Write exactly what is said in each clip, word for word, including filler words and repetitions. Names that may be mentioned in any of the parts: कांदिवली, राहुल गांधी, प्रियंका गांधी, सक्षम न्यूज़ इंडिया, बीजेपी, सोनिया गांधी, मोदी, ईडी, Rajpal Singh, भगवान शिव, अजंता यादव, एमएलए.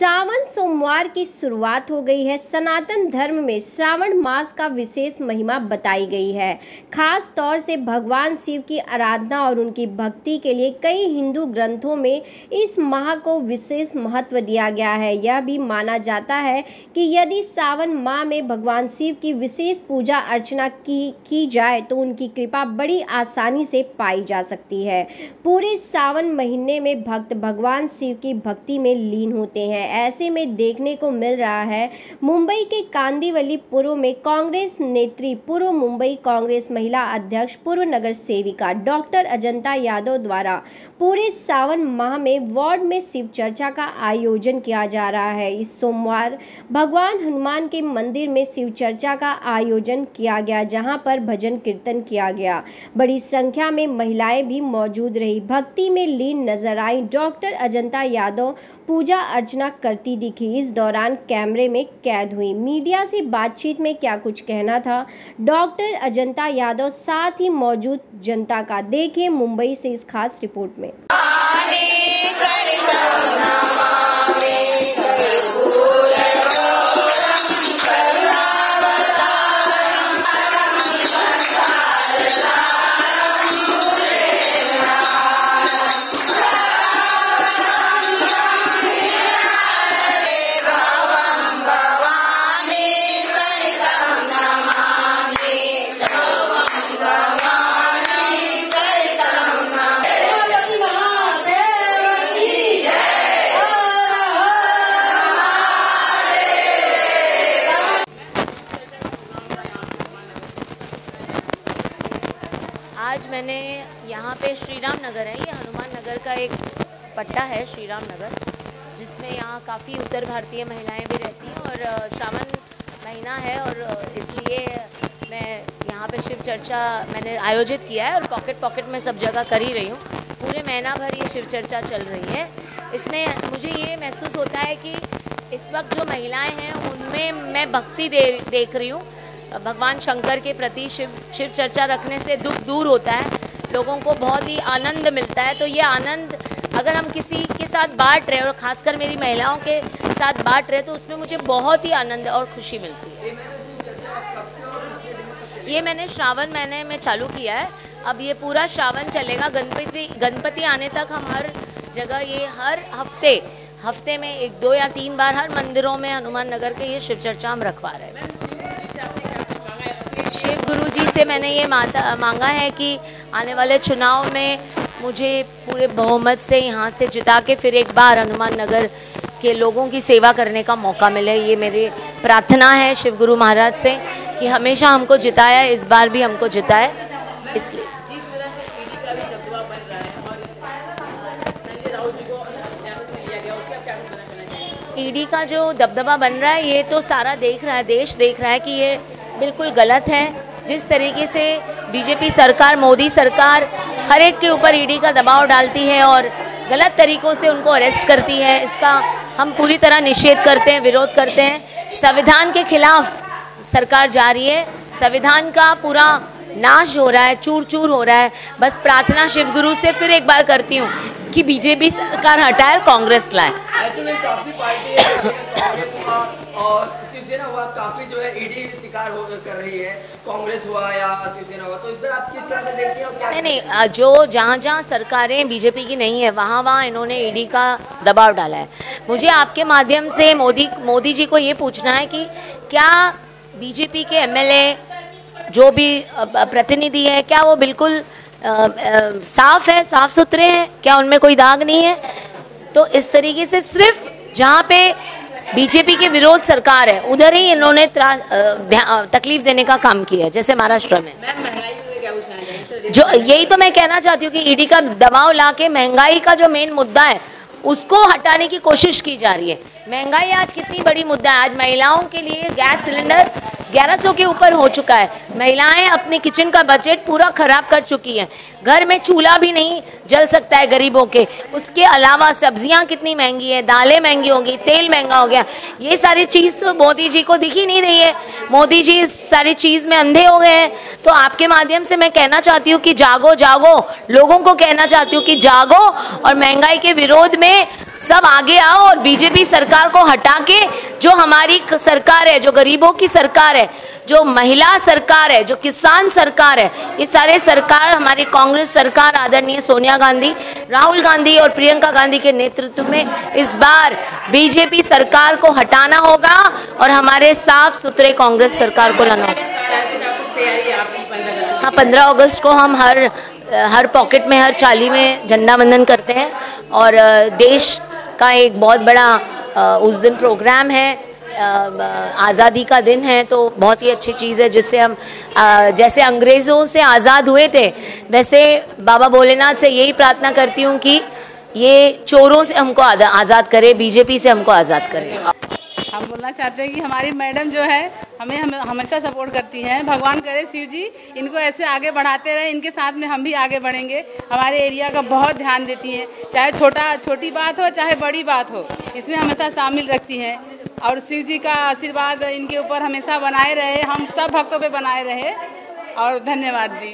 सावन सोमवार की शुरुआत हो गई है। सनातन धर्म में श्रावण मास का विशेष महिमा बताई गई है। खास तौर से भगवान शिव की आराधना और उनकी भक्ति के लिए कई हिंदू ग्रंथों में इस माह को विशेष महत्व दिया गया है। यह भी माना जाता है कि यदि सावन माह में भगवान शिव की विशेष पूजा अर्चना की, की जाए तो उनकी कृपा बड़ी आसानी से पाई जा सकती है। पूरे सावन महीने में भक्त भगवान शिव की भक्ति में लीन होते हैं। ऐसे में देखने को मिल रहा है मुंबई के कांदिवली पूर्व में कांग्रेस नेत्री पूर्व मुंबई कांग्रेस महिला अध्यक्ष पूर्व नगर सेविका डॉक्टर अजंता यादव द्वारा पूरे सावन माह में वार्ड में शिव चर्चा का आयोजन किया जा रहा है। इस सोमवार भगवान हनुमान के मंदिर में शिव चर्चा का आयोजन किया गया, जहां पर भजन कीर्तन किया गया। बड़ी संख्या में महिलाएं भी मौजूद रही, भक्ति में लीन नजर आई। डॉक्टर अजंता यादव पूजा अर्चना करती दिखी, इस दौरान कैमरे में कैद हुई। मीडिया से बातचीत में क्या कुछ कहना था डॉक्टर अजंता यादव, साथ ही मौजूद जनता का, देखें मुंबई से इस खास रिपोर्ट में। आज मैंने यहाँ पे श्री राम नगर है, ये हनुमान नगर का एक पट्टा है श्री राम नगर, जिसमें यहाँ काफ़ी उत्तर भारतीय महिलाएं भी रहती हैं और श्रावण महीना है और इसलिए मैं यहाँ पे शिव चर्चा मैंने आयोजित किया है और पॉकेट पॉकेट में सब जगह कर ही रही हूँ। पूरे महीना भर ये शिव चर्चा चल रही है। इसमें मुझे ये महसूस होता है कि इस वक्त जो महिलाएँ हैं उनमें मैं भक्ति दे देख रही हूँ भगवान शंकर के प्रति। शिव शिव चर्चा रखने से दुख दूर होता है, लोगों को बहुत ही आनंद मिलता है। तो ये आनंद अगर हम किसी के साथ बांट रहे और खासकर मेरी महिलाओं के साथ बांट रहे तो उसमें मुझे बहुत ही आनंद और खुशी मिलती है। ये मैंने श्रावण महीने में चालू किया है, अब ये पूरा श्रावण चलेगा। गणपति गणपति आने तक हम हर जगह ये हर हफ्ते हफ्ते में एक दो या तीन बार हर मंदिरों में हनुमान नगर के ये शिव चर्चा हम रखवा रहे हैं। शिव गुरु जी से मैंने ये माता मांगा है कि आने वाले चुनाव में मुझे पूरे बहुमत से यहाँ से जिता के फिर एक बार हनुमान नगर के लोगों की सेवा करने का मौका मिले। ये मेरी प्रार्थना है शिव गुरु महाराज से कि हमेशा हमको जिताया, इस बार भी हमको जिताए। इसलिए ईडी का जो दबदबा बन रहा है ये तो सारा देख रहा है, देश देख रहा है कि ये बिल्कुल गलत है। जिस तरीके से बीजेपी सरकार, मोदी सरकार हर एक के ऊपर ईडी का दबाव डालती है और गलत तरीक़ों से उनको अरेस्ट करती है, इसका हम पूरी तरह निषेध करते हैं, विरोध करते हैं। संविधान के खिलाफ सरकार जा रही है, संविधान का पूरा नाश हो रहा है, चूर चूर हो रहा है। बस प्रार्थना शिवगुरु से फिर एक बार करती हूँ कि बीजेपी सरकार हटाए, कांग्रेस लाए। ऐसे में काफ़ी पार्टी शिवसेना हुआ, काफी जो है ईडी शिकार हो कर रही है, कांग्रेस हुआ या शिवसेना हुआ, तो इस पर आप किस तरह से देखती हैं? क्या नहीं नहीं जो जहाँ जहाँ सरकारें बीजेपी की नहीं है वहाँ वहाँ इन्होंने ईडी का दबाव डाला है। मुझे आपके माध्यम से मोदी मोदी जी को ये पूछना है कि क्या बीजेपी के एमएलए जो भी प्रतिनिधि है क्या वो बिल्कुल आ, आ, साफ है, साफ सुथरे हैं, क्या उनमें कोई दाग नहीं है? तो इस तरीके से सिर्फ जहाँ पे बीजेपी के विरोध सरकार है उधर ही इन्होंने तकलीफ देने का काम किया है, जैसे महाराष्ट्र में। जो यही तो मैं कहना चाहती हूँ कि ईडी का दबाव लाके महंगाई का जो मेन मुद्दा है उसको हटाने की कोशिश की जा रही है। महंगाई आज कितनी बड़ी मुद्दा है। आज महिलाओं के लिए गैस सिलेंडर ग्यारह सौ के ऊपर हो चुका है। महिलाएं अपने किचन का बजट पूरा खराब कर चुकी हैं। घर में चूल्हा भी नहीं जल सकता है गरीबों के। उसके अलावा सब्जियां कितनी महंगी है, दालें महंगी होंगी, तेल महंगा हो गया। ये सारी चीज़ तो मोदी जी को दिख ही नहीं रही है। मोदी जी इस सारी चीज़ में अंधे हो गए हैं। तो आपके माध्यम से मैं कहना चाहती हूँ कि जागो जागो, लोगों को कहना चाहती हूँ कि जागो और महंगाई के विरोध में सब आगे आओ और बीजेपी सरकार को हटा के जो हमारी सरकार है, जो गरीबों की सरकार है, जो महिला सरकार है, जो किसान सरकार है, ये सारे सरकार हमारी कांग्रेस सरकार आदरणीय सोनिया गांधी, राहुल गांधी और प्रियंका गांधी के नेतृत्व में इस बार बीजेपी सरकार को हटाना होगा और हमारे साफ सुथरे कांग्रेस सरकार को लाना होगा। हाँ, पंद्रह अगस्त को हम हर हर पॉकेट में, हर चाली में झंडा वंदन करते हैं और देश का एक बहुत बड़ा उस दिन प्रोग्राम है, आज़ादी का दिन है, तो बहुत ही अच्छी चीज़ है जिससे हम जैसे अंग्रेज़ों से आज़ाद हुए थे वैसे बाबा भोलेनाथ से यही प्रार्थना करती हूँ कि ये चोरों से हमको आज़ाद करे, बीजेपी से हमको आज़ाद करे। हम बोलना चाहते हैं कि हमारी मैडम जो है हमें हम हमेशा सपोर्ट करती हैं, भगवान करे शिव जी इनको ऐसे आगे बढ़ाते रहे, इनके साथ में हम भी आगे बढ़ेंगे। हमारे एरिया का बहुत ध्यान देती हैं, चाहे छोटा छोटी बात हो चाहे बड़ी बात हो, इसमें हमेशा शामिल रखती हैं और शिव जी का आशीर्वाद इनके ऊपर हमेशा बनाए रहे, हम सब भक्तों पे बनाए रहे और धन्यवाद जी।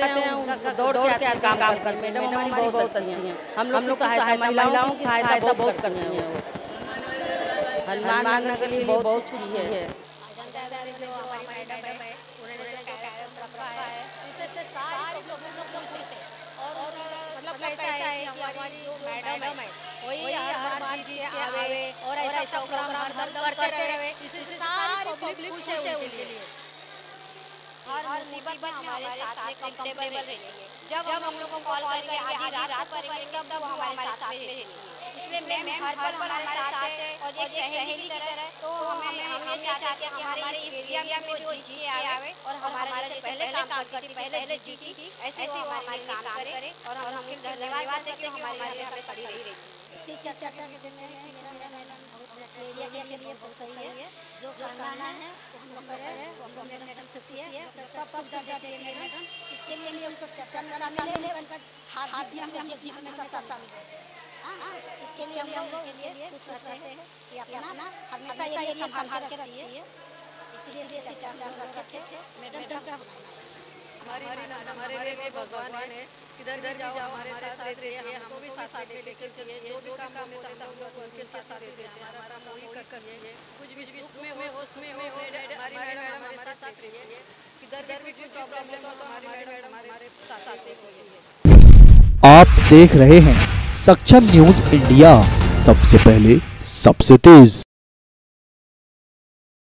दौड़ के काम काम कर मैडम हमारी बहुत बहुत अच्छी हैं, हम लोग की सहायता, महिलाओं की सहायता बहुत करती हैं, हनुमान नगर के लिए बहुत कुछ की है। अजंता यादव जो हमारी मैडम है उन्होंने जो कार्यक्रम रखा है इससे सारे लोगों को खुशी से और मतलब ऐसा है कि हमारी मैडम है वही हर बार जीत के आवे और ऐसा ऐसा प्रोग्राम हर दम करते रहे, इससे सारी पब्लिक खुश है उनके लिए और हर मुसीबत में हमारे साथ कंफर्टेबल रहेंगे। जब हम लोगों को कॉल करके आधी रात पर करेंगे तब वो हमारे साथ रहेंगे, इसलिए मैम हर बार हमारे साथ है और एक सहेली की तरह, तो हमें हमें चाहते हैं कि हमारे इस एरिया में जो जीत के आवे और हमारे से पहले काम करती पहले जीती ऐसे ही हमारे काम करे और हम उनके धन्यवाद देते हैं कि हमारे हमें सड़ी रही है। इसी चर्चा से एरिया के लिए बहुत सही है, जो खाना है हम लोग कर रहे हैं वो मैडम सबसे है, सब सब ज्यादा दे रही है मैडम, इसके लिए उनको चर्चा शामिल है, उनका हाथ दिया हम जीत में सब शामिल है। हाँ, हाँ, इसके लिए हम लोगों के लिए खुश रहते हैं कि अपना हमेशा ये संभाल के रखती है, इसलिए इसे चार्जर रखे थे मैडम का। हमारी हमारे लिए भगवान है, इधर इधर जाओ हमारे साथ रहते हैं, हमको भी साथ साथ में लेकर चलिए, जो भी काम होता है हम लोग उनके साथ रहते हैं, हमारा मोही कर करिए कुछ बीच बीच में हो उसमें हो, हमारी मैडम हमारे साथ साथ रहिए, इधर इधर भी कुछ प्रॉब्लम हो तो हमारी मैडम हमारे साथ साथ रहेंगे। आप देख रहे हैं सक्षम न्यूज़ इंडिया, सबसे पहले सबसे तेज।